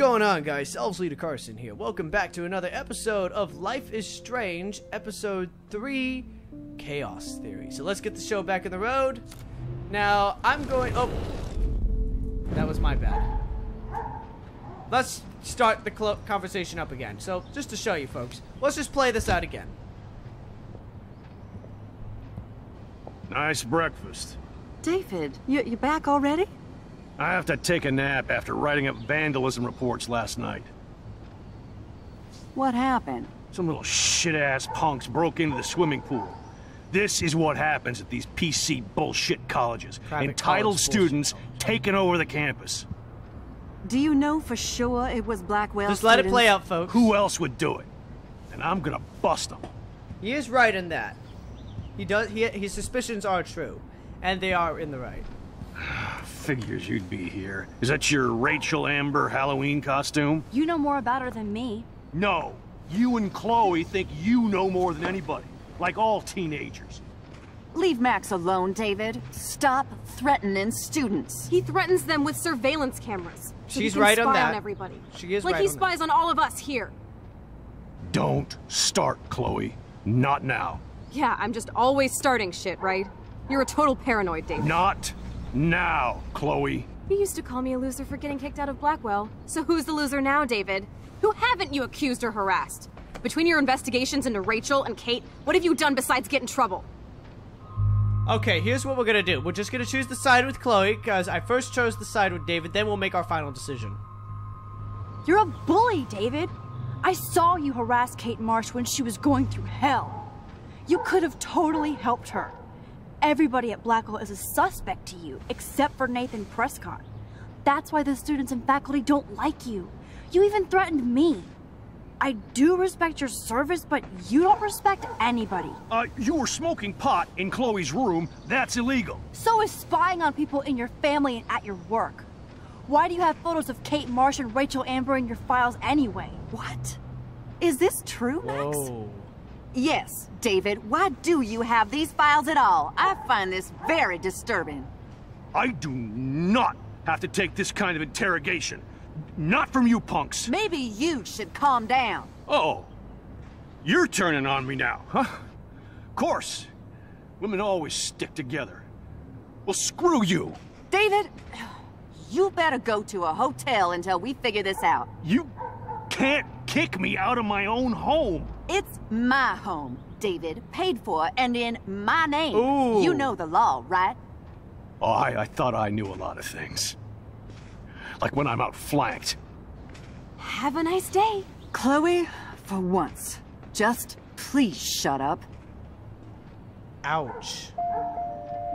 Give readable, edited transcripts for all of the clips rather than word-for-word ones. going on, guys? SelvsLeaderCarson here. Welcome back to another episode of Life is Strange, Episode 3, Chaos Theory. So let's get the show back on the road. Now, I'm going... Oh, that was my bad. Let's start the conversation up again. So, just to show you folks, let's just play this out again. Nice breakfast. David, you're back already? I have to take a nap after writing up vandalism reports last night. What happened? Some little shit-ass punks broke into the swimming pool. This is what happens at these PC bullshit colleges. Entitled students taking over the campus. Do you know for sure it was Blackwell students? Just let it play out, folks. Who else would do it? And I'm gonna bust them. He is right in that. He does. His suspicions are true, and they are in the right. Figures you'd be here. Is that your Rachel Amber Halloween costume? You know more about her than me. No, you and Chloe think you know more than anybody, like all teenagers. Leave Max alone, David. Stop threatening students. He threatens them with surveillance cameras. She's right on that. Everybody. She is right on that. Like he spies on all of us here. Don't start, Chloe. Not now. Yeah, I'm just always starting shit, right? You're a total paranoid, David. Not now, Chloe. You used to call me a loser for getting kicked out of Blackwell. So who's the loser now, David? Who haven't you accused or harassed? Between your investigations into Rachel and Kate, what have you done besides get in trouble? Okay, here's what we're gonna do. We're just gonna choose the side with Chloe, because I first chose the side with David, then we'll make our final decision. You're a bully, David. I saw you harass Kate Marsh when she was going through hell. You could have totally helped her. Everybody at Blackwell is a suspect to you, except for Nathan Prescott. That's why the students and faculty don't like you. You even threatened me. I do respect your service, but you don't respect anybody. You were smoking pot in Chloe's room. That's illegal. So is spying on people in your family and at your work. Why do you have photos of Kate Marsh and Rachel Amber in your files anyway? What? Is this true, Max? Whoa. Yes, David, why do you have these files at all? I find this very disturbing. I do not have to take this kind of interrogation. Not from you punks. Maybe you should calm down. Oh, you're turning on me now, huh? Of course. Women always stick together. Well, screw you. David, you better go to a hotel until we figure this out. You can't kick me out of my own home. It's my home, David, paid for and in my name. Ooh. You know the law, right? Oh, I thought I knew a lot of things. Like when I'm outflanked. Have a nice day. Chloe, for once, just please shut up. Ouch.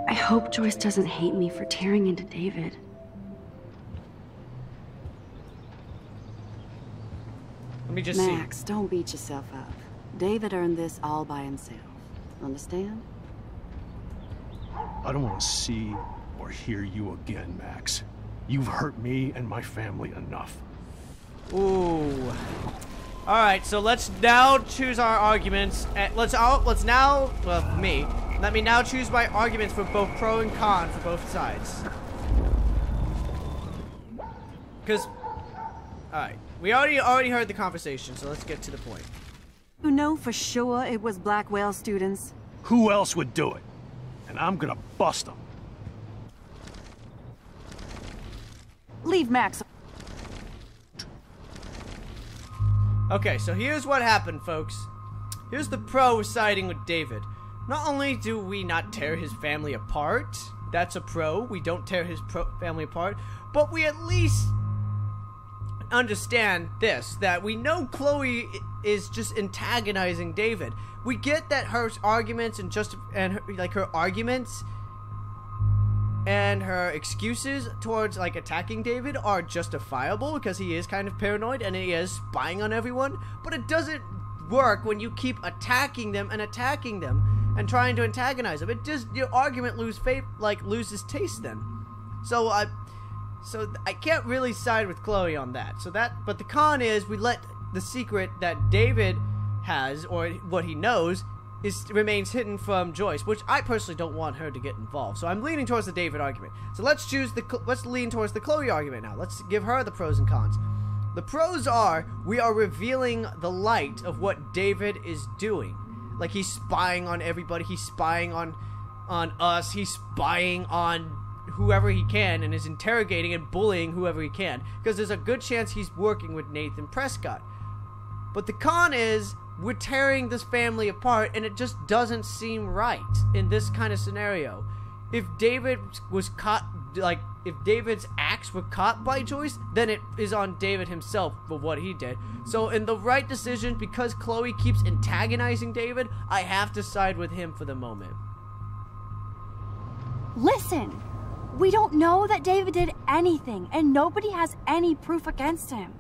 I hope Joyce doesn't hate me for tearing into David. Let me just see. Max, don't beat yourself up. David earned this all by himself. Understand? I don't want to see or hear you again, Max. You've hurt me and my family enough. Ooh. Alright, so let's now choose our arguments. Let me now choose my arguments for both pro and con for both sides. Because... Alright. We already heard the conversation, so let's get to the point. You know for sure it was Blackwell students. Who else would do it? And I'm gonna bust them. Leave Max. Okay, so here's what happened, folks. Here's the pro siding with David. Not only do we not tear his family apart, that's a pro. We don't tear his family apart, but we at least understand this, that we know Chloe is just antagonizing David. We get that her arguments and her excuses towards like attacking David are justifiable because he is kind of paranoid and he is spying on everyone, but it doesn't work when you keep attacking them and trying to antagonize them. It just, your argument loses taste then. So I can't really side with Chloe on that. But the con is we let the secret that David has, or what he knows, remains hidden from Joyce, which I personally don't want her to get involved. So I'm leaning towards the David argument. So let's lean towards the Chloe argument now. Let's give her the pros and cons. The pros are, we are revealing the light of what David is doing. Like, he's spying on everybody, he's spying on us, he's spying on whoever he can, and is interrogating and bullying whoever he can, because there's a good chance he's working with Nathan Prescott. But the con is, we're tearing this family apart, and it just doesn't seem right in this kind of scenario. If David was caught, like, if David's acts were caught by Joyce, then it is on David himself for what he did. So in the right decision, because Chloe keeps antagonizing David, I have to side with him for the moment. Listen, we don't know that David did anything, and nobody has any proof against him.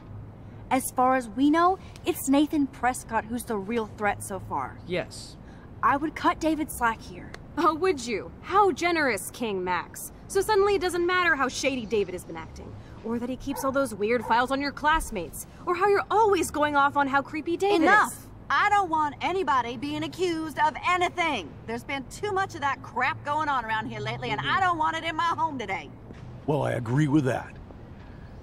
As far as we know, it's Nathan Prescott who's the real threat so far. Yes. I would cut David slack here. Oh, would you? How generous, King Max. So suddenly it doesn't matter how shady David has been acting, or that he keeps all those weird files on your classmates, or how you're always going off on how creepy David Enough. Is. Enough! I don't want anybody being accused of anything. There's been too much of that crap going on around here lately, and I don't want it in my home today. Well, I agree with that.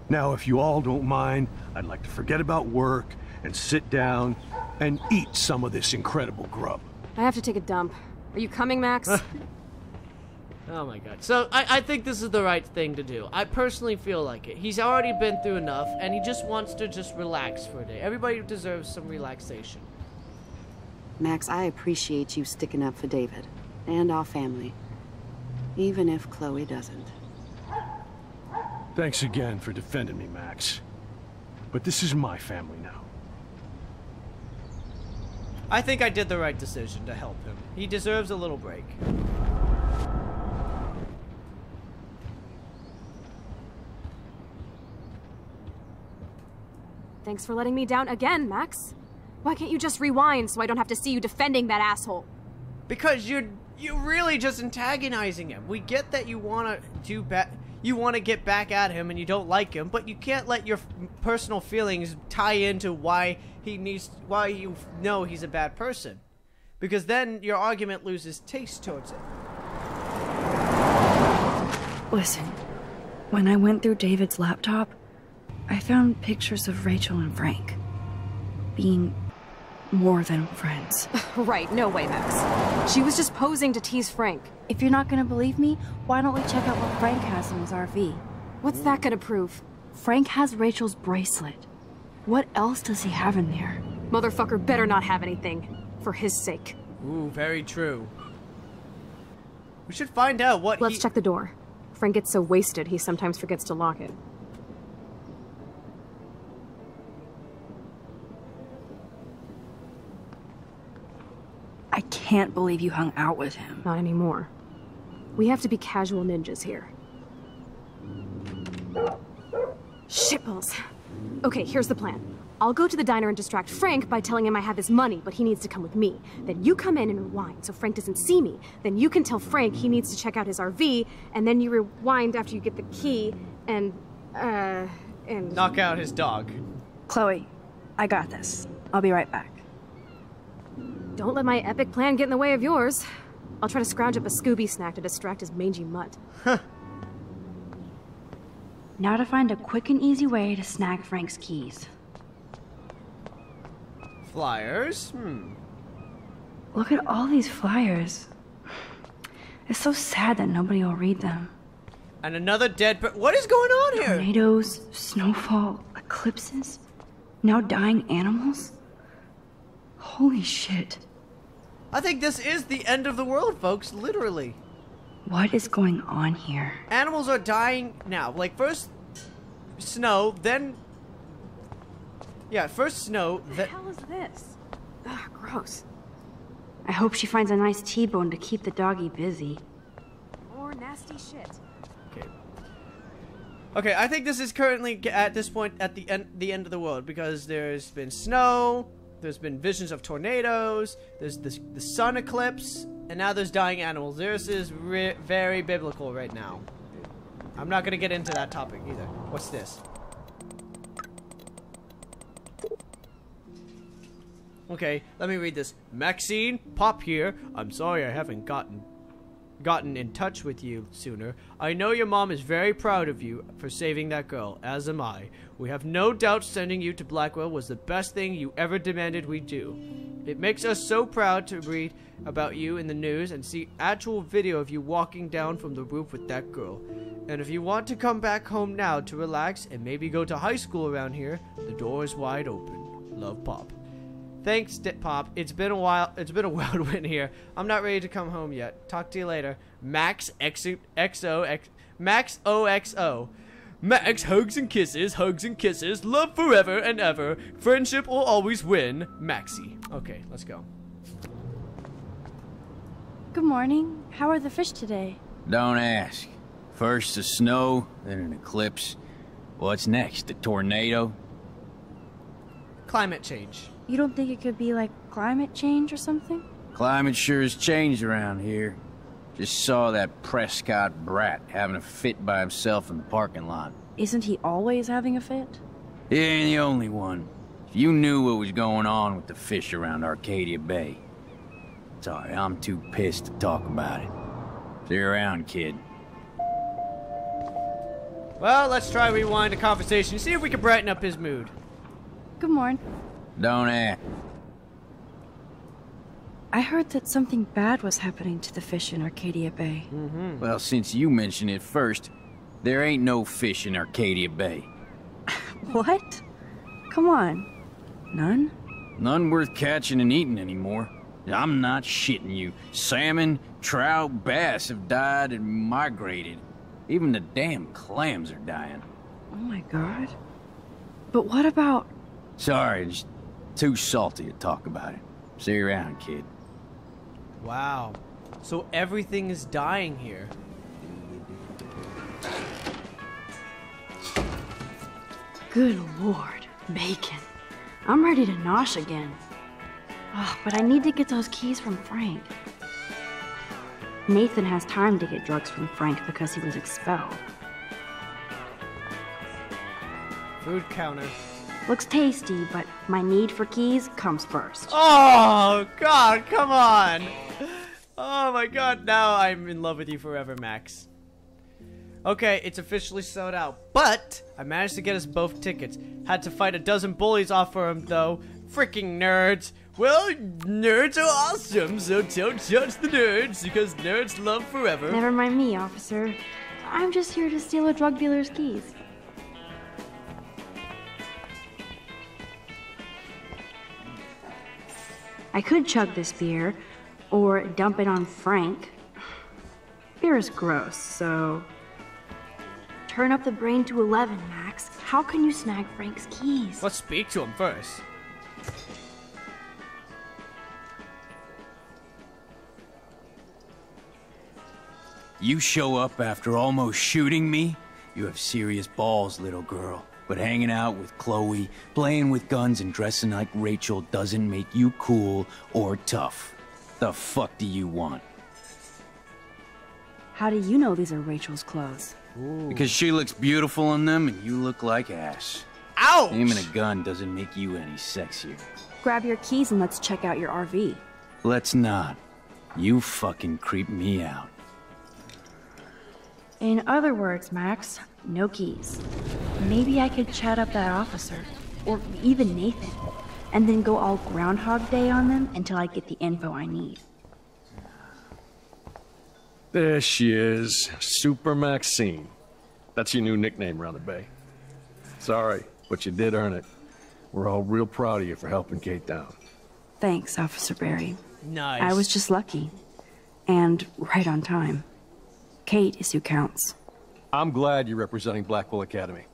Now, if you all don't mind, I'd like to forget about work and sit down and eat some of this incredible grub. I have to take a dump. Are you coming, Max? Oh my god. So, I think this is the right thing to do. I personally feel like it. He's already been through enough, and he just wants to just relax for a day. Everybody deserves some relaxation. Max, I appreciate you sticking up for David and our family, even if Chloe doesn't. Thanks again for defending me, Max. But this is my family now. I think I did the right decision to help him. He deserves a little break. Thanks for letting me down again, Max. Why can't you just rewind so I don't have to see you defending that asshole? Because you're really just antagonizing him. We get that you want to do bad. You want to get back at him and you don't like him, but you can't let your personal feelings tie into why he needs, why you know he's a bad person. Because then your argument loses taste towards it. Listen, when I went through David's laptop, I found pictures of Rachel and Frank being more than friends. Right, no way, Max. She was just posing to tease Frank. If you're not gonna believe me, why don't we check out what Frank has in his RV? What's that gonna prove? Frank has Rachel's bracelet. What else does he have in there? Motherfucker better not have anything. For his sake. Ooh, very true. We should find out what Let's check the door. Frank gets so wasted, he sometimes forgets to lock it. I can't believe you hung out with him. Not anymore. We have to be casual ninjas here. Shitballs. Okay, here's the plan. I'll go to the diner and distract Frank by telling him I have his money, but he needs to come with me. Then you come in and rewind so Frank doesn't see me. Then you can tell Frank he needs to check out his RV, and then you rewind after you get the key and knock out his dog. Chloe, I got this. I'll be right back. Don't let my epic plan get in the way of yours. I'll try to scrounge up a Scooby snack to distract his mangy mutt. Huh. Now to find a quick and easy way to snag Frank's keys. Flyers? Hmm. Look at all these flyers. It's so sad that nobody will read them. And another dead bird. What is going on here? Tornadoes, snowfall, eclipses, now dying animals? Holy shit. I think this is the end of the world, folks, literally. What is going on here? Animals are dying now. Like, first snow, then... Yeah, first snow, then... What the hell is this? Ugh, gross. I hope she finds a nice T-bone to keep the doggy busy. More nasty shit. Okay. Okay, I think this is currently, at this point, at the end of the world, because there's been snow... There's been visions of tornadoes, there's the sun eclipse, and now there's dying animals. This is very biblical right now. I'm not going to get into that topic either. What's this? Okay, let me read this. Maxine, pop here. I'm sorry I haven't gotten gotten in touch with you sooner. I know your mom is very proud of you for saving that girl, as am I. We have no doubt sending you to Blackwell was the best thing you ever demanded we do. It makes us so proud to read about you in the news and see actual video of you walking down from the roof with that girl. And if you want to come back home now to relax and maybe go to high school around here, the door is wide open. Love, Pop. Thanks, Pop. It's been a while. It's been a whirlwind here. I'm not ready to come home yet. Talk to you later. Max Max OXO. Max, hugs and kisses, love forever and ever. Friendship will always win, Maxie. Okay, let's go. Good morning. How are the fish today? Don't ask. First the snow, then an eclipse. What's next, the tornado? Climate change. You don't think it could be like climate change or something? Climate sure has changed around here. Just saw that Prescott brat having a fit by himself in the parking lot. Isn't he always having a fit? He ain't the only one. If you knew what was going on with the fish around Arcadia Bay. Sorry, I'm too pissed to talk about it. See you around, kid. Well, let's try rewind the conversation, see if we can brighten up his mood. Good morning. Don't act. I heard that something bad was happening to the fish in Arcadia Bay. Mm-hmm. Well, since you mentioned it first, there ain't no fish in Arcadia Bay. What? Come on. None? None worth catching and eating anymore. I'm not shitting you. Salmon, trout, bass have died and migrated. Even the damn clams are dying. Oh my God. But what about... Sorry, it's too salty to talk about it. See you around, kid. Wow. So everything is dying here. Good Lord, bacon. I'm ready to nosh again. Oh, but I need to get those keys from Frank. Nathan has time to get drugs from Frank because he was expelled. Food counter. Looks tasty, but my need for keys comes first. Oh, God, come on. Oh, my God, now I'm in love with you forever, Max. Okay, it's officially sold out, but I managed to get us both tickets. Had to fight a dozen bullies off for them, though. Freaking nerds. Well, nerds are awesome, so don't judge the nerds, because nerds love forever. Never mind me, officer. I'm just here to steal a drug dealer's keys. I could chug this beer, or dump it on Frank. Beer is gross, so... Turn up the brain to 11, Max. How can you snag Frank's keys? Let's speak to him first. You show up after almost shooting me? You have serious balls, little girl. But hanging out with Chloe, playing with guns, and dressing like Rachel doesn't make you cool or tough. The fuck do you want? How do you know these are Rachel's clothes? Ooh. Because she looks beautiful in them and you look like ass. Ouch! Aiming a gun doesn't make you any sexier. Grab your keys and let's check out your RV. Let's not. You fucking creep me out. In other words, Max, no keys. Maybe I could chat up that officer, or even Nathan, and then go all Groundhog Day on them until I get the info I need. There she is, Super Maxine. That's your new nickname around the Bay. Sorry, but you did earn it. We're all real proud of you for helping Kate down. Thanks, Officer Barry. Nice. I was just lucky, and right on time. Kate is who counts. I'm glad you're representing Blackwell Academy.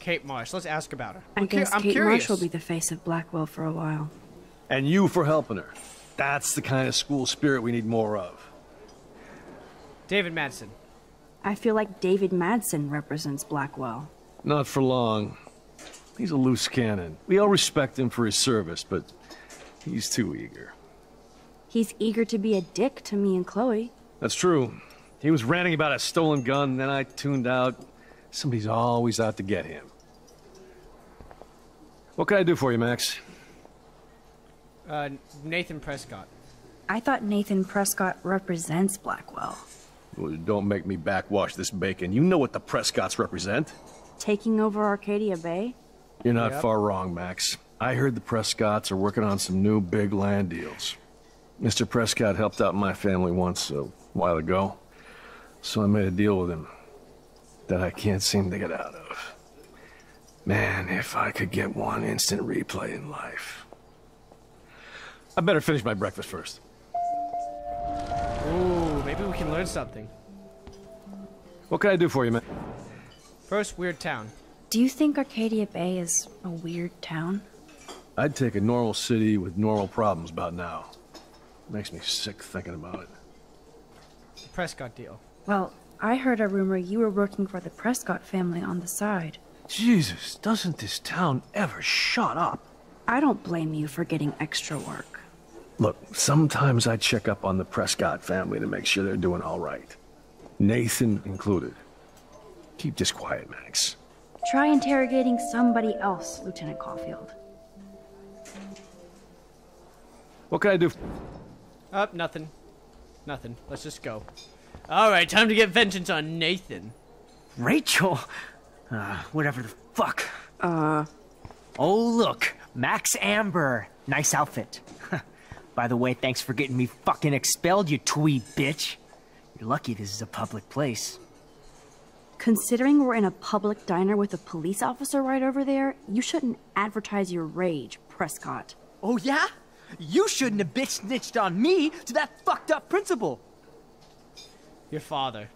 Kate Marsh, let's ask about her. I guess Kate Marsh will be the face of Blackwell for a while. And you for helping her. That's the kind of school spirit we need more of. David Madsen. I feel like David Madsen represents Blackwell. Not for long. He's a loose cannon. We all respect him for his service, but he's too eager. He's eager to be a dick to me and Chloe. That's true. He was ranting about a stolen gun, and then I tuned out. Somebody's always out to get him. What can I do for you, Max? Nathan Prescott. I thought Nathan Prescott represents Blackwell. Well, don't make me backwash this bacon. You know what the Prescotts represent. Taking over Arcadia Bay? You're not far wrong, Max. I heard the Prescotts are working on some new big land deals. Mr. Prescott helped out my family once a while ago, so I made a deal with him that I can't seem to get out of. Man, if I could get one instant replay in life. I better finish my breakfast first. Ooh, maybe we can learn something. What can I do for you, man? First, weird town. Do you think Arcadia Bay is a weird town? I'd take a normal city with normal problems about now. Makes me sick thinking about it. The Prescott deal. Well, I heard a rumor you were working for the Prescott family on the side. Jesus, doesn't this town ever shut up? I don't blame you for getting extra work. Look, sometimes I check up on the Prescott family to make sure they're doing all right. Nathan included. Keep this quiet, Max. Try interrogating somebody else, Lieutenant Caulfield. What can I do? Nothing. Nothing. Let's just go. Alright, time to get vengeance on Nathan. Rachel! Whatever the fuck. Oh, look. Max Amber. Nice outfit. By the way, thanks for getting me fucking expelled, you twee bitch. You're lucky this is a public place. Considering we're in a public diner with a police officer right over there, you shouldn't advertise your rage, Prescott. Oh, yeah? You shouldn't have bitch snitched on me to that fucked up principal. Your father.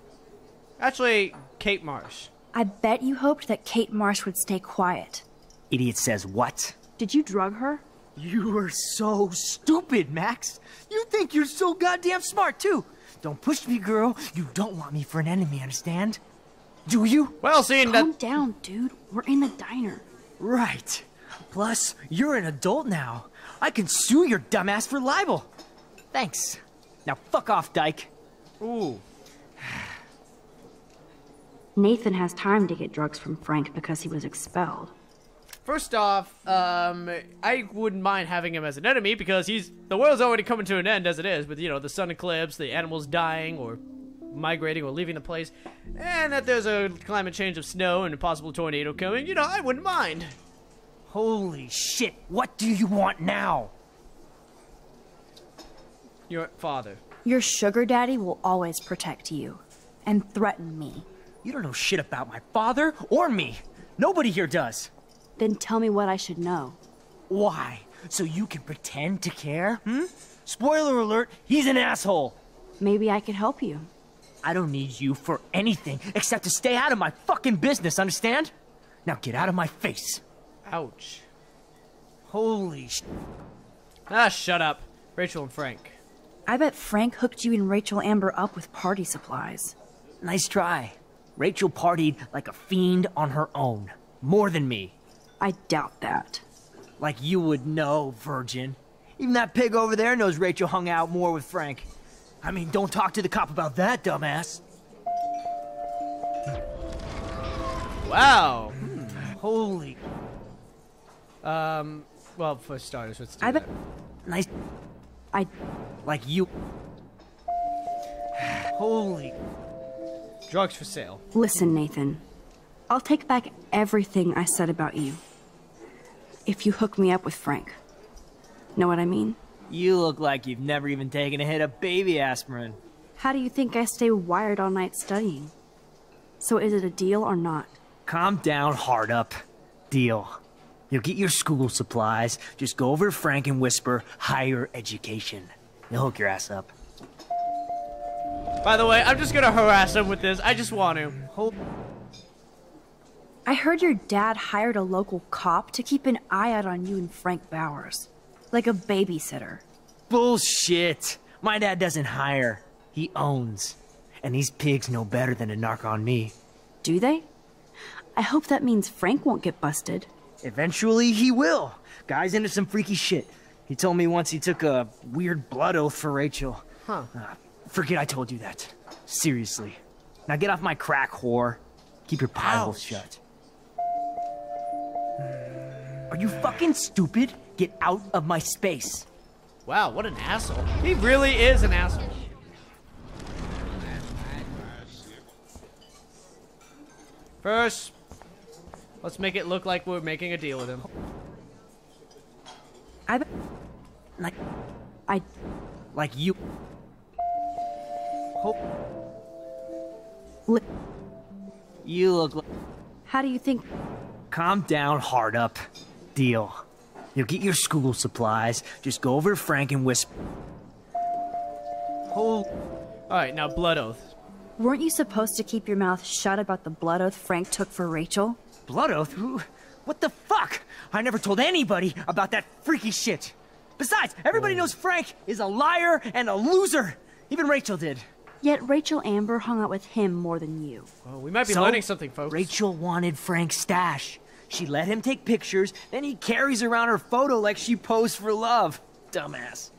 Actually, Kate Marsh. I bet you hoped that Kate Marsh would stay quiet. Idiot says what? Did you drug her? You are so stupid, Max. You think you're so goddamn smart, too. Don't push me, girl. You don't want me for an enemy, understand? Do you? Well, seeing that... Calm down, dude. We're in a diner. Right. Plus, you're an adult now. I can sue your dumbass for libel. Thanks. Now fuck off, Dyke. Ooh. Nathan has time to get drugs from Frank because he was expelled. First off, I wouldn't mind having him as an enemy because he's... The world's already coming to an end as it is with, you know, the sun eclipse, the animals dying or migrating or leaving the place, and that there's a climate change of snow and a possible tornado coming. You know, I wouldn't mind. Holy shit, what do you want now? Your father. Your sugar daddy will always protect you and threaten me. You don't know shit about my father or me. Nobody here does. Then tell me what I should know. Why? So you can pretend to care? Hmm? Spoiler alert, he's an asshole. Maybe I could help you. I don't need you for anything except to stay out of my fucking business, understand? Now get out of my face. Ouch. Holy sh... Ah, shut up. Rachel and Frank. I bet Frank hooked you and Rachel Amber up with party supplies. Nice try. Rachel partied like a fiend on her own. More than me. I doubt that. Like you would know, virgin. Even that pig over there knows Rachel hung out more with Frank. I mean, don't talk to the cop about that, dumbass. Wow. Holy... well, for starters, let's do that. Nice. I... Like you... Holy... Drugs for sale. Listen, Nathan. I'll take back everything I said about you. If you hook me up with Frank. Know what I mean? You look like you've never even taken a hit of baby aspirin. How do you think I stay wired all night studying? So is it a deal or not? Calm down, hard up. Deal. You'll get your school supplies, just go over to Frank and whisper, higher education. You'll hook your ass up. By the way, I'm just gonna harass him with this. I just want to. I heard your dad hired a local cop to keep an eye out on you and Frank Bowers. Like a babysitter. Bullshit. My dad doesn't hire. He owns. And these pigs know better than to narc on me. Do they? I hope that means Frank won't get busted. Eventually he will. Guy's into some freaky shit. He told me once he took a weird blood oath for Rachel. Huh. Forget I told you that. Seriously. Now get off my crack, whore. Keep your pie shut. Are you fucking stupid? Get out of my space. Wow, what an asshole. He really is an asshole. First, let's make it look like we're making a deal with him. You look like... How do you think... Calm down, hard up. Deal. You'll get your school supplies. Just go over to Frank and whisper... Oh. Alright, now blood oath. Weren't you supposed to keep your mouth shut about the blood oath Frank took for Rachel? Blood oath? Who? What the fuck? I never told anybody about that freaky shit. Besides, everybody knows Frank is a liar and a loser. Even Rachel did. Yet Rachel Amber hung out with him more than you. Well, we might be learning something, folks. Rachel wanted Frank's stash. She let him take pictures, then he carries around her photo like she posed for love. Dumbass.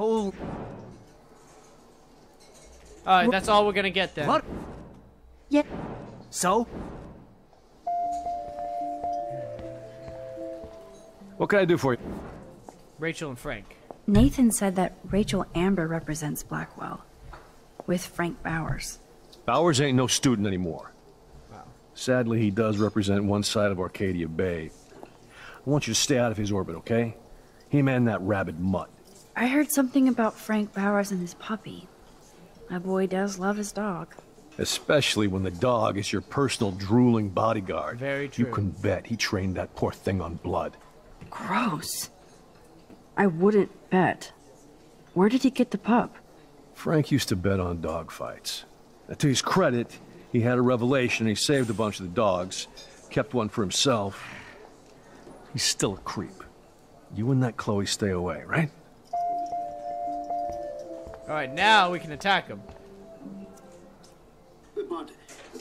All right, that's all we're gonna get then. What? Yeah. So? What can I do for you? Rachel and Frank. Nathan said that Rachel Amber represents Blackwell, with Frank Bowers. Bowers ain't no student anymore. Wow. Sadly, he does represent one side of Arcadia Bay. I want you to stay out of his orbit, okay? Him and that rabid mutt. I heard something about Frank Bowers and his puppy. My boy does love his dog. Especially when the dog is your personal drooling bodyguard. Very true. You can bet he trained that poor thing on blood. Gross. I wouldn't bet. Where did he get the pup? Frank used to bet on dog fights. To his credit, he had a revelation. He saved a bunch of the dogs, kept one for himself. He's still a creep. You and that Chloe stay away, right? Alright, now we can attack him. But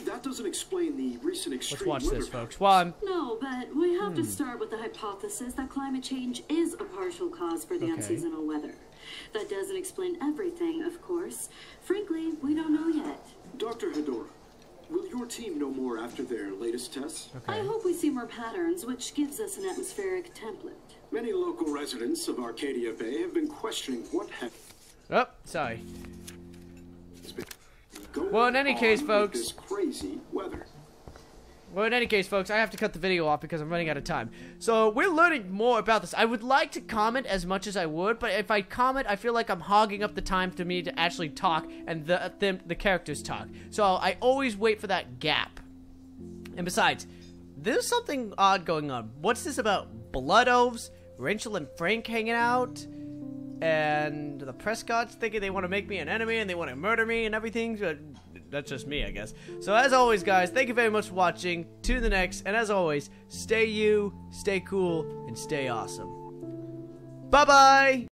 that doesn't explain the recent extreme weather. Let's watch this, folks. One. No, but we have to start with the hypothesis that climate change is a partial cause for the unseasonal weather. That doesn't explain everything, of course. Frankly, we don't know yet. Dr. Hedora, will your team know more after their latest tests? I hope we see more patterns, which gives us an atmospheric template. Many local residents of Arcadia Bay have been questioning what happened. Oh, sorry. Well, in any case, folks. Crazy weather. Well, in any case, folks, I have to cut the video off because I'm running out of time. So we're learning more about this. I would like to comment as much as I would, but if I comment, I feel like I'm hogging up the time for me to actually talk and the characters talk. So I always wait for that gap. And besides, there's something odd going on. What's this about blood oaths, Rachel and Frank hanging out? And the Prescotts thinking they want to make me an enemy and they want to murder me and everything, but that's just me, I guess. So as always, guys, thank you very much for watching. To the next, and as always, stay you, stay cool, and stay awesome. Bye-bye!